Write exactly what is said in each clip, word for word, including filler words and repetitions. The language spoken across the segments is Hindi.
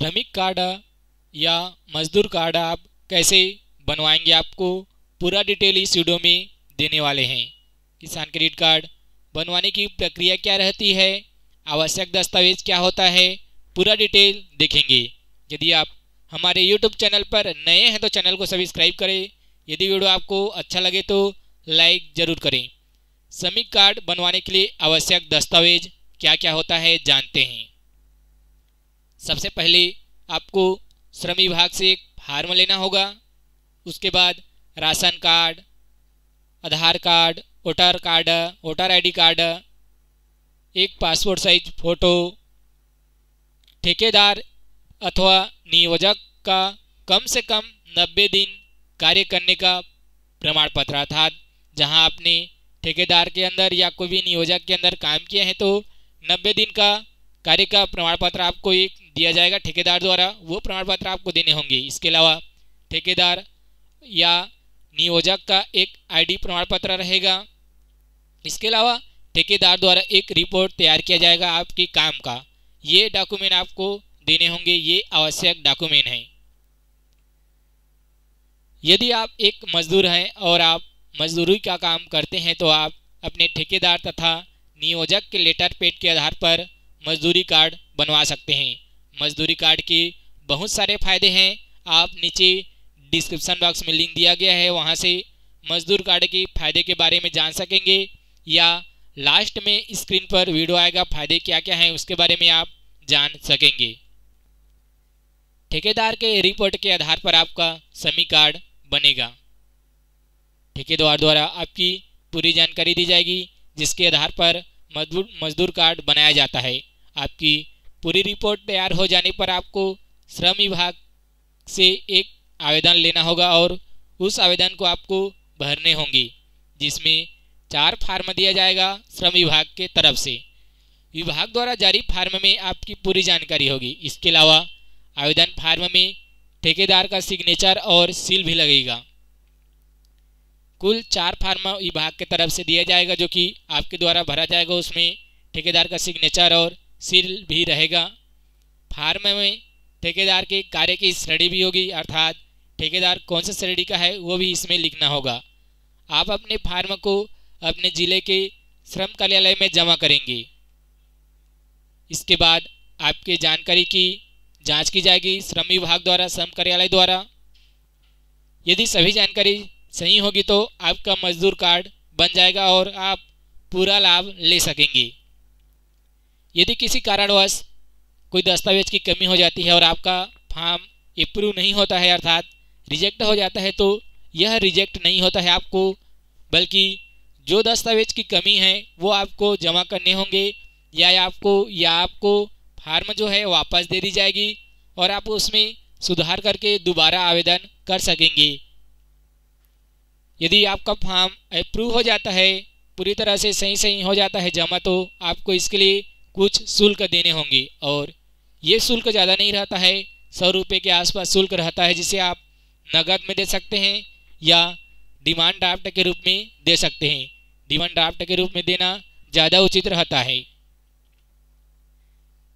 श्रमिक कार्ड या मजदूर कार्ड आप कैसे बनवाएंगे, आपको पूरा डिटेल इस वीडियो में देने वाले हैं। किसान क्रेडिट कार्ड बनवाने की प्रक्रिया क्या रहती है, आवश्यक दस्तावेज क्या होता है, पूरा डिटेल देखेंगे। यदि आप हमारे यूट्यूब चैनल पर नए हैं तो चैनल को सब्सक्राइब करें। यदि वीडियो आपको अच्छा लगे तो लाइक ज़रूर करें। श्रमिक कार्ड बनवाने के लिए आवश्यक दस्तावेज क्या क्या होता है जानते हैं। सबसे पहले आपको श्रम विभाग से एक फार्म लेना होगा, उसके बाद ration card, Aadhaar card, voter card, voter ID card, एक पासपोर्ट साइज फोटो, ठेकेदार अथवा नियोजक का कम से कम नब्बे दिन कार्य करने का प्रमाण पत्र, अर्थात जहां आपने ठेकेदार के अंदर या कोई भी नियोजक के अंदर काम किया है तो नब्बे दिन का कार्य का प्रमाण पत्र आपको एक दिया जाएगा ठेकेदार द्वारा, वो प्रमाण पत्र आपको देने होंगे। इसके अलावा ठेकेदार या नियोजक का एक आईडी प्रमाण पत्र रहेगा। इसके अलावा ठेकेदार द्वारा एक रिपोर्ट तैयार किया जाएगा आपके काम का, ये डॉक्यूमेंट आपको देने होंगे, ये आवश्यक डॉक्यूमेंट हैं। यदि आप एक मजदूर हैं और आप मजदूरी का काम करते हैं तो आप अपने ठेकेदार तथा नियोजक के लेटर पेड के आधार पर मजदूरी कार्ड बनवा सकते हैं। मजदूरी कार्ड के बहुत सारे फायदे हैं, आप नीचे डिस्क्रिप्शन बॉक्स में लिंक दिया गया है, वहाँ से मजदूर कार्ड के फायदे के बारे में जान सकेंगे, या लास्ट में स्क्रीन पर वीडियो आएगा फायदे क्या क्या हैं उसके बारे में आप जान सकेंगे। ठेकेदार के रिपोर्ट के आधार पर आपका श्रमिक कार्ड बनेगा। ठेकेदार द्वारा आपकी पूरी जानकारी दी जाएगी जिसके आधार पर मजदूर मजदूर कार्ड बनाया जाता है। आपकी पूरी रिपोर्ट तैयार हो जाने पर आपको श्रम विभाग से एक आवेदन लेना होगा और उस आवेदन को आपको भरने होंगे, जिसमें चार फार्म दिया जाएगा श्रम विभाग के तरफ से। विभाग द्वारा जारी फार्म में आपकी पूरी जानकारी होगी। इसके अलावा आवेदन फार्म में ठेकेदार का सिग्नेचर और सील भी लगेगा। कुल चार फार्म विभाग के तरफ से दिया जाएगा जो कि आपके द्वारा भरा जाएगा, उसमें ठेकेदार का सिग्नेचर और सील भी रहेगा। फार्म में ठेकेदार के कार्य की श्रेणी भी होगी, अर्थात ठेकेदार कौन से श्रेणी का है वो भी इसमें लिखना होगा। आप अपने फार्म को अपने ज़िले के श्रम कार्यालय में जमा करेंगे। इसके बाद आपके जानकारी की जांच की जाएगी श्रम विभाग द्वारा, श्रम कार्यालय द्वारा। यदि सभी जानकारी सही होगी तो आपका मजदूर कार्ड बन जाएगा और आप पूरा लाभ ले सकेंगे। यदि किसी कारणवश कोई दस्तावेज की कमी हो जाती है और आपका फॉर्म अप्रूव नहीं होता है, अर्थात रिजेक्ट हो जाता है, तो यह रिजेक्ट नहीं होता है आपको, बल्कि जो दस्तावेज की कमी है वो आपको जमा करने होंगे, या आपको या आपको फार्म जो है वापस दे दी जाएगी और आप उसमें सुधार करके दोबारा आवेदन कर सकेंगे। यदि आपका फॉर्म अप्रूव हो जाता है, पूरी तरह से सही सही हो जाता है जमा, तो आपको इसके लिए कुछ शुल्क देने होंगे, और ये शुल्क ज़्यादा नहीं रहता है, सौ रुपये के आसपास शुल्क रहता है, जिसे आप नगद में दे सकते हैं या डिमांड ड्राफ्ट के रूप में दे सकते हैं। डिमांड ड्राफ्ट के रूप में देना ज़्यादा उचित रहता है।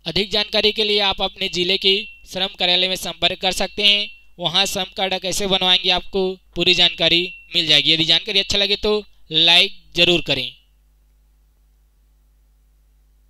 अधिक जानकारी के लिए आप अपने ज़िले के श्रम कार्यालय में संपर्क कर सकते हैं, वहाँ श्रम कार्ड कैसे बनवाएंगे आपको पूरी जानकारी मिल जाएगी। यदि जानकारी अच्छा लगे तो लाइक ज़रूर करें।